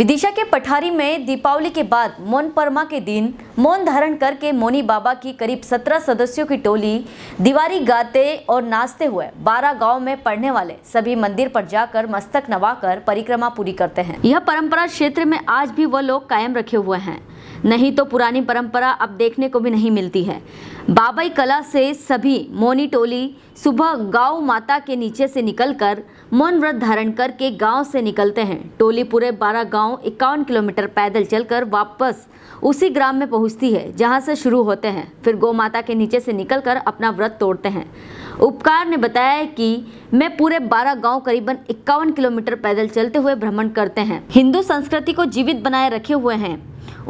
विदिशा के पठारी में दीपावली के बाद मौन परमा के दिन मौन धारण करके मोनी बाबा की करीब 17 सदस्यों की टोली दिवारी गाते और नाचते हुए 12 गांव में पढ़ने वाले सभी मंदिर पर जाकर मस्तक नवाकर परिक्रमा पूरी करते हैं। यह परंपरा क्षेत्र में आज भी वह लोग कायम रखे हुए हैं, नहीं तो पुरानी परंपरा अब देखने को भी नहीं मिलती है। बाबाई कला से सभी मोनी टोली सुबह गौ माता के नीचे से निकलकर मौन व्रत धारण करके गांव से निकलते हैं। टोली पूरे 12 गांव 51 किलोमीटर पैदल चलकर वापस उसी ग्राम में पहुंचती है जहां से शुरू होते हैं, फिर गौ माता के नीचे से निकलकर अपना व्रत तोड़ते हैं। उपकार ने बताया कि मैं पूरे 12 गांव करीबन 51 किलोमीटर पैदल चलते हुए भ्रमण करते हैं। हिंदू संस्कृति को जीवित बनाए रखे हुए हैं।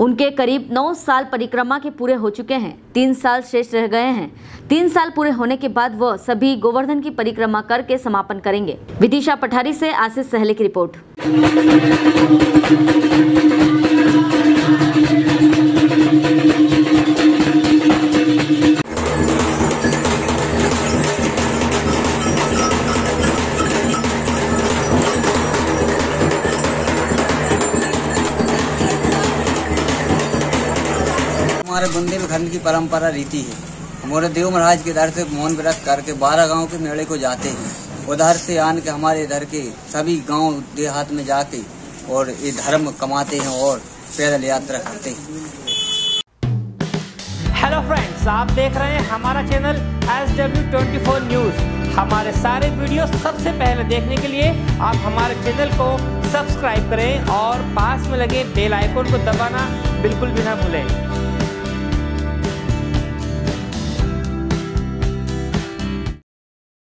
उनके करीब 9 साल परिक्रमा के पूरे हो चुके हैं, 3 साल शेष रह गए हैं। 3 साल पूरे होने के बाद वह सभी गोवर्धन की परिक्रमा करके समापन करेंगे। विदिशा पठारी से आशीष सहले की रिपोर्ट। हमारे बुंदेलखंड की परंपरा रीति है, मोरे देव महाराज के दर से मौन व्रत करके 12 गांव के मेले को जाते हैं। उधर से आन के हमारे इधर के सभी गांव देहात में जाके और ये धर्म कमाते हैं और पैदल यात्रा करते हैं। हेलो फ्रेंड्स, आप देख रहे हैं हमारा चैनल SW24 न्यूज। हमारे सारे वीडियो सबसे पहले देखने के लिए आप हमारे चैनल को सब्सक्राइब करें और पास में लगे बेल आइकोन को दबाना बिल्कुल भी ना भूलें।